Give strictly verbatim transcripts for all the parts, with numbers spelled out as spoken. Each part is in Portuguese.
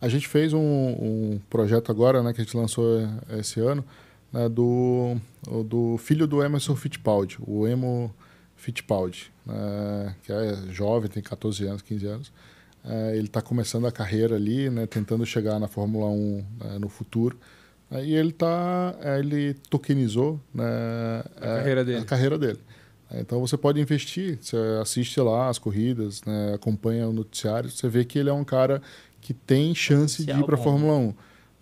A gente fez um, um projeto agora, né, que a gente lançou esse ano, né, do, do filho do Emerson Fittipaldi, o Emo Fittipaldi, né, que é jovem, tem catorze anos, quinze anos. É, ele está começando a carreira ali, né, tentando chegar na Fórmula um, né, no futuro. É, e ele, tá, ele tokenizou, né, a, é, carreira dele. a carreira dele. Então você pode investir, você assiste lá as corridas, né, acompanha o noticiário, você vê que ele é um cara que tem chance de ir para a Fórmula um,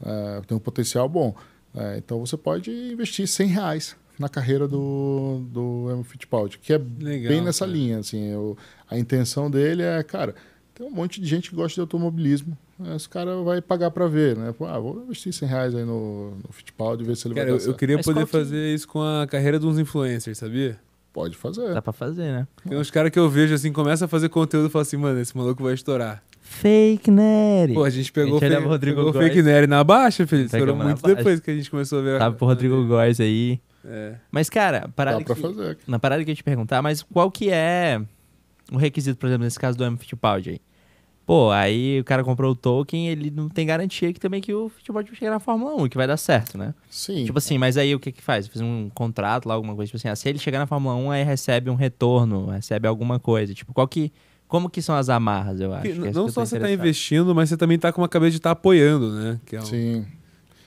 é, tem um potencial bom. É, então você pode investir cem reais na carreira do, do Emerson Fittipaldi, que é legal, bem nessa cara. linha. Assim, eu, a intenção dele é, cara, tem um monte de gente que gosta de automobilismo, esse cara vai pagar para ver, né? Ah, vou investir cem reais aí no, no Fittipaldi e ver se ele cara, vai dar eu, eu queria Mas poder fazer que... isso com a carreira de uns influencers, sabia? Pode fazer. Dá pra fazer, né? Tem uns caras que eu vejo assim, começa a fazer conteúdo e fala assim, mano, esse maluco vai estourar. FakeNery. Pô, a gente pegou o FakeNery na baixa, Felipe. Estourou muito depois que a gente começou a ver. Tava pro Rodrigo Góes aí. É. Mas, cara, parada Dá pra que, fazer. na parada que eu ia te perguntar, mas qual que é o requisito, por exemplo, nesse caso do Emerson Fittipaldi aí? Pô, aí o cara comprou o token, ele não tem garantia que também que o Fittipaldi vai chegar na Fórmula um, que vai dar certo, né? Sim. Tipo assim, mas aí o que que faz? Faz um contrato lá, alguma coisa, tipo assim, ah, se ele chegar na Fórmula um, aí recebe um retorno, recebe alguma coisa. Tipo, qual que... Como que são as amarras, eu acho? Que, que é não só você tá investindo, mas você também tá com uma cabeça de estar tá apoiando, né? Que é um, Sim.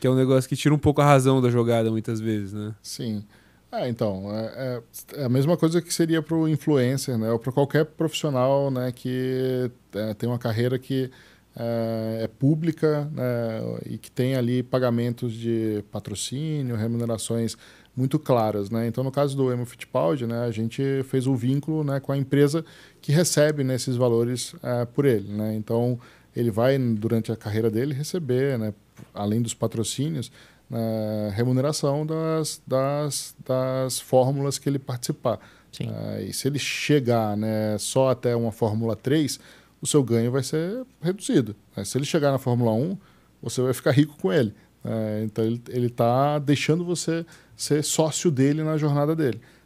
Que é um negócio que tira um pouco a razão da jogada, muitas vezes, né? Sim. Ah, então, é, é a mesma coisa que seria para o influencer, né? Ou para qualquer profissional, né, que é, tem uma carreira que é, é pública, né, e que tem ali pagamentos de patrocínio, remunerações muito claras, né? Então, no caso do Emerson Fittipaldi, né, a gente fez o um vínculo, né, com a empresa que recebe, né, esses valores é, por ele, né? Então, ele vai, durante a carreira dele, receber, né, além dos patrocínios, na remuneração das, das, das fórmulas que ele participar. Sim. Uh, e se ele chegar, né, só até uma Fórmula três, o seu ganho vai ser reduzido. Uh, se ele chegar na Fórmula um, você vai ficar rico com ele. Uh, então, ele está deixando você ser sócio dele na jornada dele.